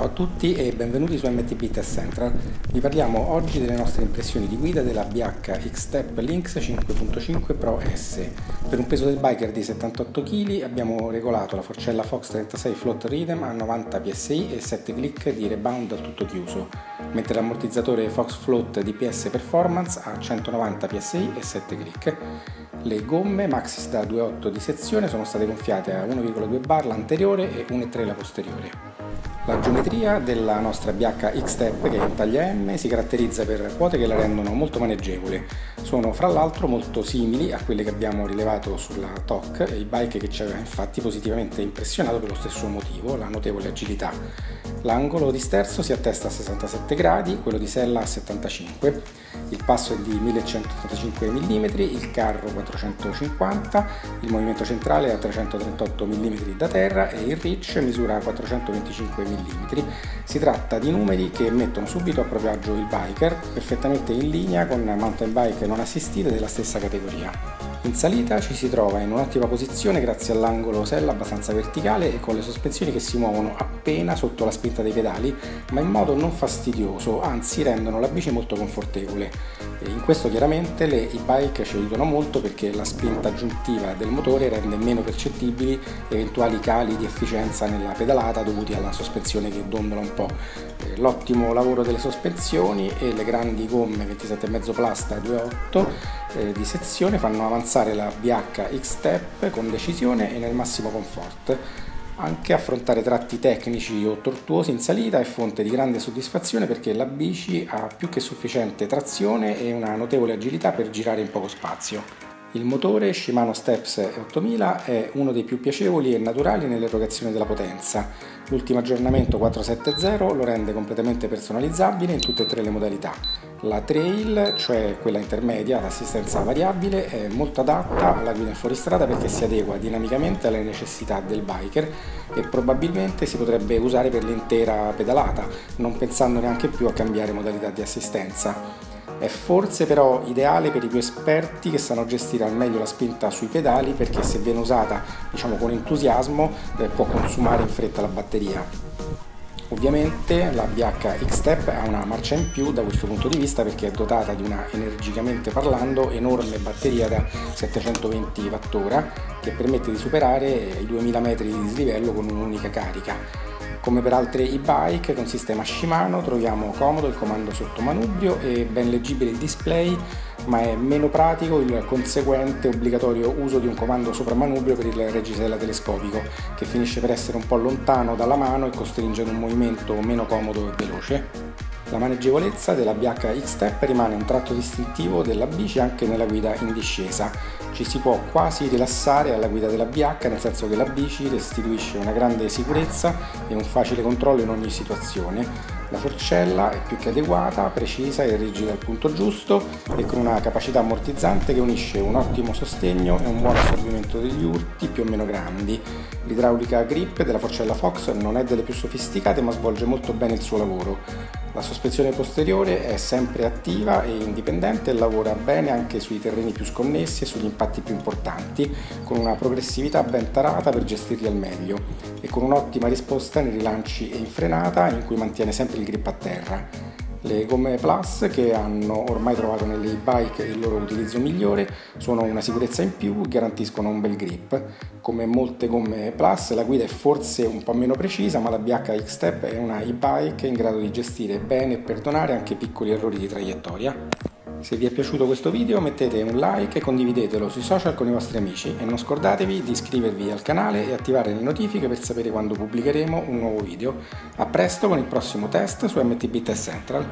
Ciao a tutti e benvenuti su MTB Test Central. Vi parliamo oggi delle nostre impressioni di guida della BH Xtep Lynx 5.5 Pro S. Per un peso del biker di 78 kg abbiamo regolato la forcella Fox 36 Float Rhythm a 90 psi e 7 click di rebound al tutto chiuso, mentre l'ammortizzatore Fox Float DPS Performance a 190 psi e 7 click. Le gomme Maxxis da 2.8 di sezione sono state gonfiate a 1,2 bar l'anteriore e 1,3 la posteriore. La geometria della nostra BH Xtep, che è in taglia M, si caratterizza per quote che la rendono molto maneggevole. Sono fra l'altro molto simili a quelle che abbiamo rilevato sulla TOC, e il bike che ci aveva infatti positivamente impressionato per lo stesso motivo, la notevole agilità. L'angolo di sterzo si attesta a 67 gradi, quello di sella a 75, il passo è di 1185 mm, il carro 450, il movimento centrale a 338 mm da terra e il reach misura 425 mm. Si tratta di numeri che mettono subito a proprio agio il biker, perfettamente in linea con mountain bike non assistite della stessa categoria. In salita ci si trova in un'ottima posizione grazie all'angolo sella abbastanza verticale e con le sospensioni che si muovono appena sotto la spinta dei pedali, ma in modo non fastidioso, anzi rendono la bici molto confortevole. E in questo chiaramente le e-bike ci aiutano molto perché la spinta aggiuntiva del motore rende meno percettibili eventuali cali di efficienza nella pedalata dovuti alla sospensione che dondola un po'. L'ottimo lavoro delle sospensioni e le grandi gomme 27,5 plasta 2.8 di sezione fanno avanzare la BH Xtep con decisione e nel massimo comfort. Anche affrontare tratti tecnici o tortuosi in salita è fonte di grande soddisfazione perché la bici ha più che sufficiente trazione e una notevole agilità per girare in poco spazio. Il motore Shimano Steps E8000 è uno dei più piacevoli e naturali nell'erogazione della potenza. L'ultimo aggiornamento 470 lo rende completamente personalizzabile in tutte e tre le modalità. La trail, cioè quella intermedia ad assistenza variabile, è molto adatta alla guida in fuoristrada perché si adegua dinamicamente alle necessità del biker e probabilmente si potrebbe usare per l'intera pedalata, non pensando neanche più a cambiare modalità di assistenza. È forse però ideale per i più esperti che sanno gestire al meglio la spinta sui pedali perché se viene usata con entusiasmo può consumare in fretta la batteria. Ovviamente la BH Xtep ha una marcia in più da questo punto di vista perché è dotata di una, energicamente parlando, enorme batteria da 720 Wh che permette di superare i 2000 metri di dislivello con un'unica carica. Come per altre e-bike con sistema Shimano troviamo comodo il comando sotto manubrio e ben leggibile il display, ma è meno pratico il conseguente obbligatorio uso di un comando sopra manubrio per il reggisella telescopico, che finisce per essere un po' lontano dalla mano e costringere un movimento meno comodo e veloce. La maneggevolezza della BH Xtep rimane un tratto distintivo della bici anche nella guida in discesa. Ci si può quasi rilassare alla guida della BH, nel senso che la bici restituisce una grande sicurezza e un facile controllo in ogni situazione. La forcella è più che adeguata, precisa e rigida al punto giusto e con una capacità ammortizzante che unisce un ottimo sostegno e un buon assorbimento degli urti più o meno grandi. L'idraulica grip della forcella Fox non è delle più sofisticate ma svolge molto bene il suo lavoro. La sospensione posteriore è sempre attiva e indipendente e lavora bene anche sui terreni più sconnessi e sugli impatti più importanti, con una progressività ben tarata per gestirli al meglio e con un'ottima risposta nei rilanci e in frenata in cui mantiene sempre il grip a terra. Le gomme Plus, che hanno ormai trovato nelle e-bike il loro utilizzo migliore, sono una sicurezza in più e garantiscono un bel grip. Come molte gomme Plus, la guida è forse un po' meno precisa, ma la BH Xtep è una e-bike in grado di gestire bene e perdonare anche piccoli errori di traiettoria. Se vi è piaciuto questo video mettete un like e condividetelo sui social con i vostri amici e non scordatevi di iscrivervi al canale e attivare le notifiche per sapere quando pubblicheremo un nuovo video. A presto con il prossimo test su MTB Test Central.